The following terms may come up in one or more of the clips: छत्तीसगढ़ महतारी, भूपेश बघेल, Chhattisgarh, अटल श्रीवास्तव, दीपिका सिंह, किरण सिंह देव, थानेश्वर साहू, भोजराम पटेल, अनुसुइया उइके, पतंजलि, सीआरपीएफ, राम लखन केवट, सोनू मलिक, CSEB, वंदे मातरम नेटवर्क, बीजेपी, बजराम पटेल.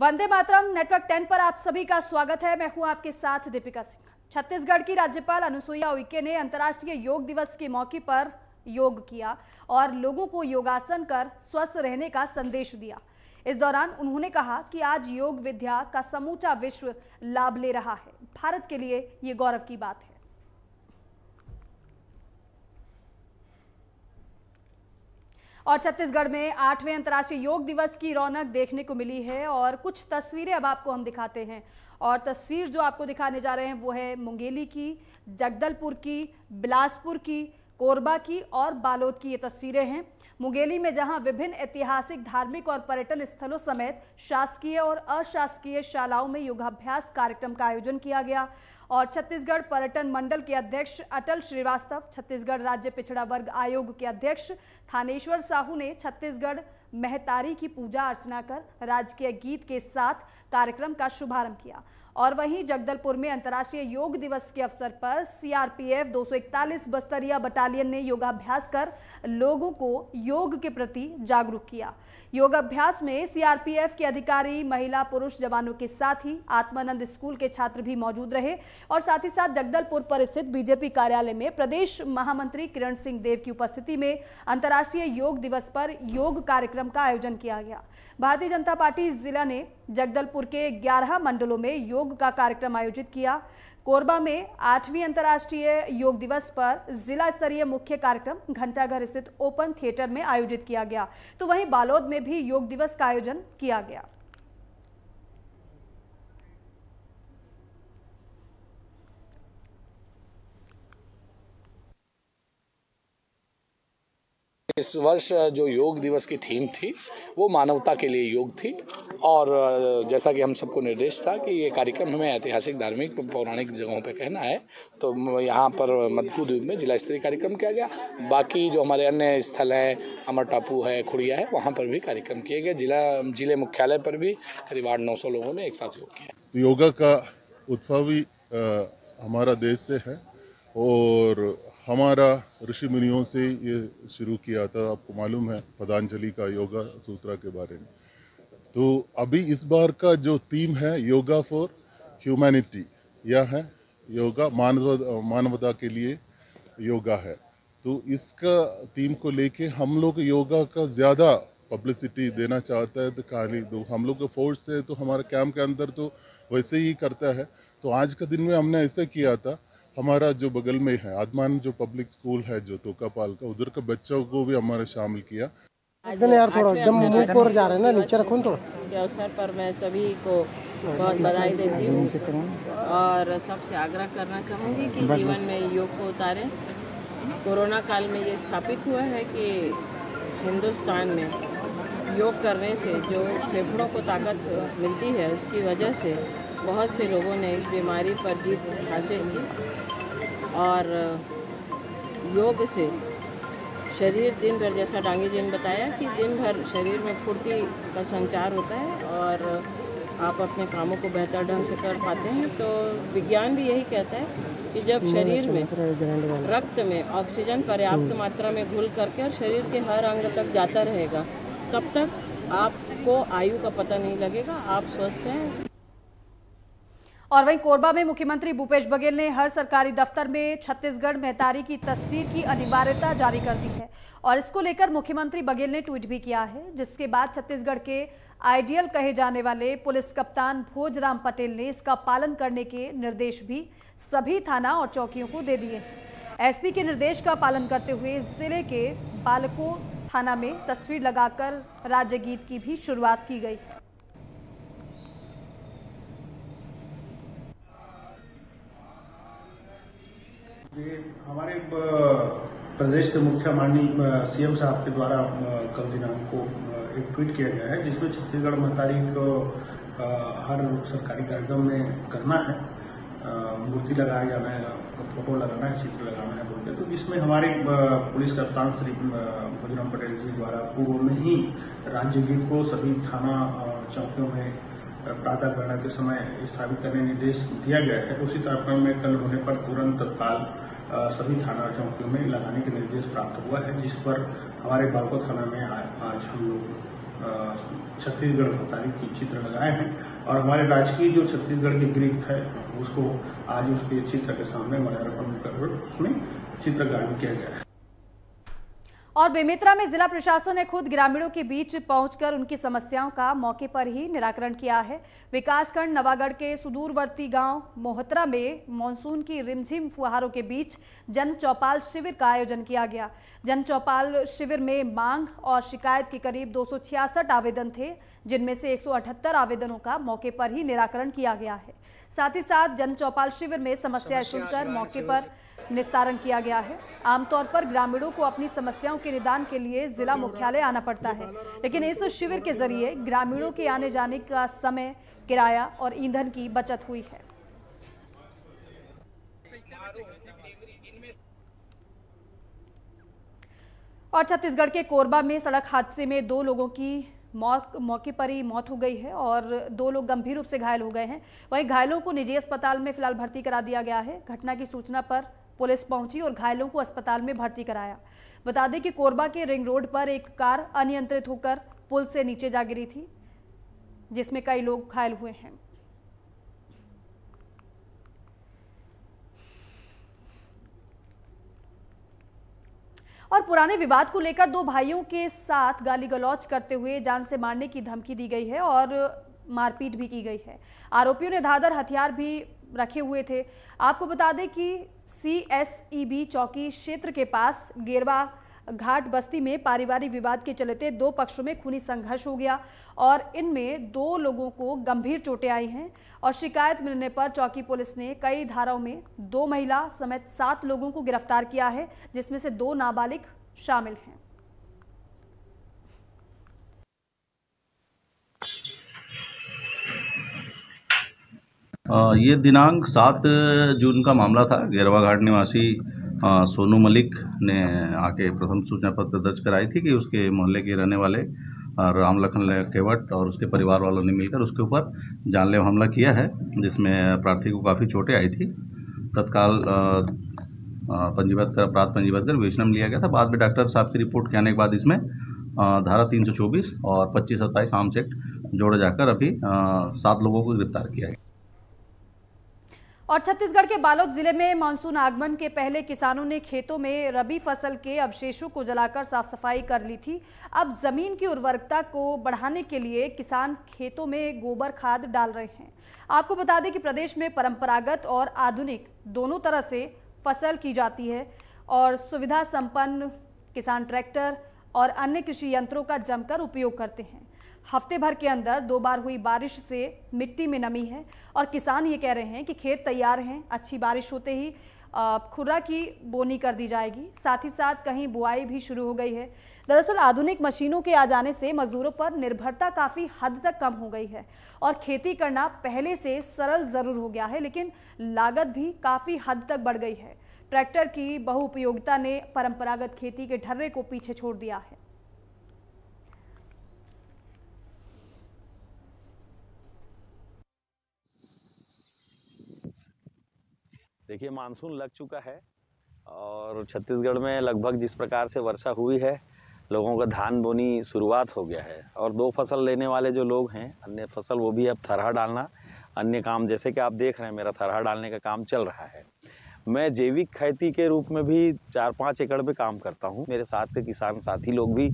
वंदे मातरम नेटवर्क 10 पर आप सभी का स्वागत है। मैं हूं आपके साथ दीपिका सिंह। छत्तीसगढ़ की राज्यपाल अनुसुइया उइके ने अंतर्राष्ट्रीय योग दिवस के मौके पर योग किया और लोगों को योगासन कर स्वस्थ रहने का संदेश दिया। इस दौरान उन्होंने कहा कि आज योग विद्या का समूचा विश्व लाभ ले रहा है, भारत के लिए ये गौरव की बात है। और छत्तीसगढ़ में 8वें अंतर्राष्ट्रीय योग दिवस की रौनक देखने को मिली है और कुछ तस्वीरें अब आपको हम दिखाते हैं। और तस्वीर जो आपको दिखाने जा रहे हैं वो है मुंगेली की, जगदलपुर की, बिलासपुर की, कोरबा की और बालोद की। ये तस्वीरें हैं मुंगेली में, जहां विभिन्न ऐतिहासिक, धार्मिक और पर्यटन स्थलों समेत शासकीय और अशासकीय शालाओं में योगाभ्यास कार्यक्रम का आयोजन किया गया। और छत्तीसगढ़ पर्यटन मंडल के अध्यक्ष अटल श्रीवास्तव, छत्तीसगढ़ राज्य पिछड़ा वर्ग आयोग के अध्यक्ष थानेश्वर साहू ने छत्तीसगढ़ महतारी की पूजा अर्चना कर राजकीय गीत के साथ कार्यक्रम का शुभारंभ किया। और वहीं जगदलपुर में अंतर्राष्ट्रीय योग दिवस के अवसर पर सीआरपीएफ 241 बस्तरिया बटालियन ने योगाभ्यास कर लोगों को योग के प्रति जागरूक किया। योगाभ्यास में सीआरपीएफ के अधिकारी, महिला, पुरुष जवानों के साथ ही आत्मानंद स्कूल के छात्र भी मौजूद रहे। और साथ ही साथ जगदलपुर पर स्थित बीजेपी कार्यालय में प्रदेश महामंत्री किरण सिंह देव की उपस्थिति में अंतर्राष्ट्रीय योग दिवस पर योग कार्यक्रम का आयोजन किया गया। भारतीय जनता पार्टी जिला ने जगदलपुर के 11 मंडलों में योग का कार्यक्रम आयोजित किया। कोरबा में 8वीं अंतर्राष्ट्रीय योग दिवस पर जिला स्तरीय मुख्य कार्यक्रम घंटाघर स्थित ओपन थिएटर में आयोजित किया गया। तो वहीं बालोद में भी योग दिवस का आयोजन किया गया। इस वर्ष जो योग दिवस की थीम थी वो मानवता के लिए योग थी। और जैसा कि हम सबको निर्देश था कि ये कार्यक्रम हमें ऐतिहासिक, धार्मिक, पौराणिक जगहों पे कहना है, तो यहाँ पर मधु द्वीप में जिला स्तरीय कार्यक्रम किया गया। बाकी जो हमारे अन्य स्थल हैं, अमर टापू है, खुड़िया है, वहाँ पर भी कार्यक्रम किए गए। जिले मुख्यालय पर भी करीब 800-900 लोगों ने एक साथ योग किया। योगा का उद्भव भी हमारा देश से है और हमारा ऋषि मुनियों से ये शुरू किया था। आपको मालूम है पतंजलि का योगा सूत्रा के बारे में। तो अभी इस बार का जो थीम है योगा फॉर ह्यूमैनिटी, यह है योगा मानवता के लिए योगा है। तो इसका थीम को लेके हम लोग योगा का ज़्यादा पब्लिसिटी देना चाहता है। तो कहानी दो हम लोग का फोर्स है, तो हमारे कैम्प के अंदर तो वैसे ही करता है। तो आज के दिन में हमने ऐसा किया था, हमारा जो बगल में है आदमान जो पब्लिक स्कूल है, जो टोकापाल का, उधर के बच्चों को भी हमारे शामिल किया। यार थोड़ा एकदम मुंह पर जा रहे हैं ना, नीचे रखो थोड़ा। के अवसर पर मैं सभी को बहुत बधाई देती हूँ और सबसे आग्रह करना चाहूँगी कि जीवन में योग को उतारें। कोरोना काल में ये स्थापित हुआ है कि हिंदुस्तान में योग करने से जो फेफड़ों को ताकत मिलती है, उसकी वजह से बहुत से लोगों ने इस बीमारी पर जीत हासिल की। और योग से शरीर दिन भर, जैसा डांगी जी ने बताया कि दिन भर शरीर में फुर्ती का संचार होता है और आप अपने कामों को बेहतर ढंग से कर पाते हैं। तो विज्ञान भी यही कहता है कि जब शरीर में, रक्त में ऑक्सीजन पर्याप्त मात्रा में घुल करके और शरीर के हर अंग तक जाता रहेगा, तब तक आपको आयु का पता नहीं लगेगा, आप स्वस्थ हैं। और वहीं कोरबा में मुख्यमंत्री भूपेश बघेल ने हर सरकारी दफ्तर में छत्तीसगढ़ महतारी की तस्वीर की अनिवार्यता जारी कर दी है। और इसको लेकर मुख्यमंत्री बघेल ने ट्वीट भी किया है, जिसके बाद छत्तीसगढ़ के आइडियल कहे जाने वाले पुलिस कप्तान भोजराम पटेल ने इसका पालन करने के निर्देश भी सभी थाना और चौकियों को दे दिए। एसपी के निर्देश का पालन करते हुए जिले के बालको थाना में तस्वीर लगाकर राज्य गीत की भी शुरुआत की गई। हमारे प्रदेश के मुख्य माननीय सीएम साहब के द्वारा कल दिनांक को एक ट्वीट किया गया है, जिसमें छत्तीसगढ़ महतारी को हर सरकारी कार्यक्रम में करना है, मूर्ति लगाया जाना है, फोटो लगाना है, चित्र लगाना है बोलते। तो इसमें हमारे पुलिस कप्तान श्री बजराम पटेल जी द्वारा पूर्व में ही राज्यगीत को सभी थाना चौकियों में प्रातःकाल के समय स्थापित करने निर्देश दिया गया है। उसी तरह में कल होने पर तुरंत तत्काल सभी थाना चौकियों में लगाने के निर्देश प्राप्त हुआ है, जिस पर हमारे बालको थाना में आज हम लोग छत्तीसगढ़ महतारी की चित्र लगाए हैं और हमारे राज्य की जो छत्तीसगढ़ की गीत है उसको आज उसके चित्र के सामने माल्यार्पण कर उसमें चित्रगान किया गया है। और बेमेतरा में जिला प्रशासन ने खुद ग्रामीणों के बीच पहुंचकर उनकी समस्याओं का मौके पर ही निराकरण किया है। विकासखंड नवागढ़ के सुदूरवर्ती गांव मोहतरा में मॉनसून की रिमझिम फुहारों के बीच जन चौपाल शिविर का आयोजन किया गया। जन चौपाल शिविर में मांग और शिकायत के करीब 266 आवेदन थे, जिनमें से 178 आवेदनों का मौके पर ही निराकरण किया गया है। साथ ही साथ जन चौपाल शिविर में समस्या सुनकर मौके पर निस्तारण किया गया है। आमतौर पर ग्रामीणों को अपनी समस्याओं के निदान के लिए जिला मुख्यालय आना पड़ता है, लेकिन इस शिविर के जरिए ग्रामीणों के आने जाने का समय, किराया और ईंधन की बचत हुई है। और छत्तीसगढ़ के कोरबा में सड़क हादसे में दो लोगों की मौके पर ही मौत हो गई है और दो लोग गंभीर रूप से घायल हो गए हैं। वहीं घायलों को निजी अस्पताल में फिलहाल भर्ती करा दिया गया है। घटना की सूचना पर पुलिस पहुंची और घायलों को अस्पताल में भर्ती कराया। बता दें कि कोरबा के रिंग रोड पर एक कार अनियंत्रित होकर पुल से नीचे जा गिरी थी, जिसमें कई लोग घायल हुए हैं। और पुराने विवाद को लेकर दो भाइयों के साथ गाली गलौज करते हुए जान से मारने की धमकी दी गई है और मारपीट भी की गई है। आरोपियों ने धारदार हथियार भी रखे हुए थे। आपको बता दें कि CSEB चौकी क्षेत्र के पास गेरवा घाट बस्ती में पारिवारिक विवाद के चलते दो पक्षों में खूनी संघर्ष हो गया और इनमें दो लोगों को गंभीर चोटें आई हैं। और शिकायत मिलने पर चौकी पुलिस ने कई धाराओं में 2 महिला समेत 7 लोगों को गिरफ्तार किया है, जिसमें से 2 नाबालिग शामिल हैं। ये दिनांक 7 जून का मामला था। गेरवा घाट निवासी सोनू मलिक ने आके प्रथम सूचना पत्र दर्ज कराई थी कि उसके मोहल्ले के रहने वाले राम लखन केवट और उसके परिवार वालों ने मिलकर उसके ऊपर जानलेवा हमला किया है, जिसमें प्रार्थी को काफ़ी चोटें आई थी। तत्काल अपराध पंजीबद्ध कर विवेचना में लिया गया था। बाद में डॉक्टर साहब की रिपोर्ट के आने के बाद इसमें धारा 324 और 2527 आर्म्स एक्ट जोड़े जाकर अभी 7 लोगों को गिरफ्तार किया गया। और छत्तीसगढ़ के बालोद जिले में मानसून आगमन के पहले किसानों ने खेतों में रबी फसल के अवशेषों को जलाकर साफ सफाई कर ली थी। अब जमीन की उर्वरकता को बढ़ाने के लिए किसान खेतों में गोबर खाद डाल रहे हैं। आपको बता दें कि प्रदेश में परंपरागत और आधुनिक दोनों तरह से फसल की जाती है और सुविधा संपन्न किसान ट्रैक्टर और अन्य कृषि यंत्रों का जमकर उपयोग करते हैं। हफ्ते भर के अंदर 2 बार हुई बारिश से मिट्टी में नमी है और किसान ये कह रहे हैं कि खेत तैयार हैं। अच्छी बारिश होते ही खुर्रा की बोनी कर दी जाएगी। साथ ही साथ कहीं बुआई भी शुरू हो गई है। दरअसल आधुनिक मशीनों के आ जाने से मजदूरों पर निर्भरता काफ़ी हद तक कम हो गई है और खेती करना पहले से सरल ज़रूर हो गया है, लेकिन लागत भी काफ़ी हद तक बढ़ गई है। ट्रैक्टर की बहुउपयोगिता ने परंपरागत खेती के ढर्रे को पीछे छोड़ दिया है। देखिए, मानसून लग चुका है और छत्तीसगढ़ में लगभग जिस प्रकार से वर्षा हुई है, लोगों का धान बोनी शुरुआत हो गया है। और 2 फसल लेने वाले जो लोग हैं, अन्य फसल वो भी अब थरहा डालना, अन्य काम जैसे कि आप देख रहे हैं मेरा थरहा डालने का काम चल रहा है। मैं जैविक खेती के रूप में भी 4-5 एकड़ में काम करता हूँ। मेरे साथ के किसान साथी लोग भी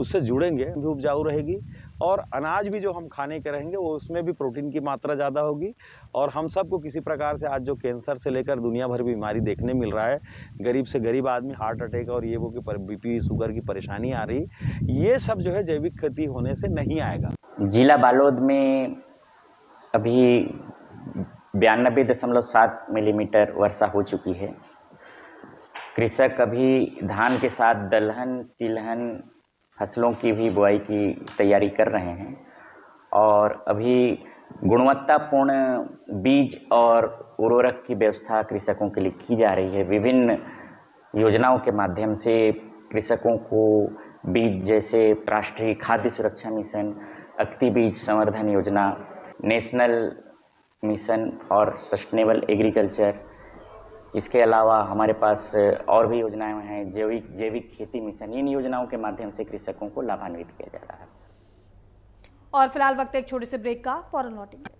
उससे जुड़ेंगे, भी उपजाऊ रहेगी और अनाज भी जो हम खाने के रहेंगे वो उसमें भी प्रोटीन की मात्रा ज़्यादा होगी। और हम सबको किसी प्रकार से आज जो कैंसर से लेकर दुनिया भर बीमारी देखने मिल रहा है, गरीब से गरीब आदमी हार्ट अटैक और ये वो की BP शुगर की परेशानी आ रही, ये सब जो है जैविक खेती होने से नहीं आएगा। जिला बालोद में अभी 92.7 मिलीमीटर वर्षा हो चुकी है। कृषक अभी धान के साथ दलहन तिलहन फसलों की भी बुआई की तैयारी कर रहे हैं और अभी गुणवत्तापूर्ण बीज और उर्वरक की व्यवस्था कृषकों के लिए की जा रही है। विभिन्न योजनाओं के माध्यम से कृषकों को बीज जैसे राष्ट्रीय खाद्य सुरक्षा मिशन, अक्ति बीज संवर्धन योजना, नेशनल मिशन और सस्टेनेबल एग्रीकल्चर, इसके अलावा हमारे पास और भी योजनाएं हैं, जैविक खेती मिशन, इन योजनाओं के माध्यम से कृषकों को लाभान्वित किया जा रहा है। और फिलहाल वक्त एक छोटे से ब्रेक का, फौरन लौटेंगे।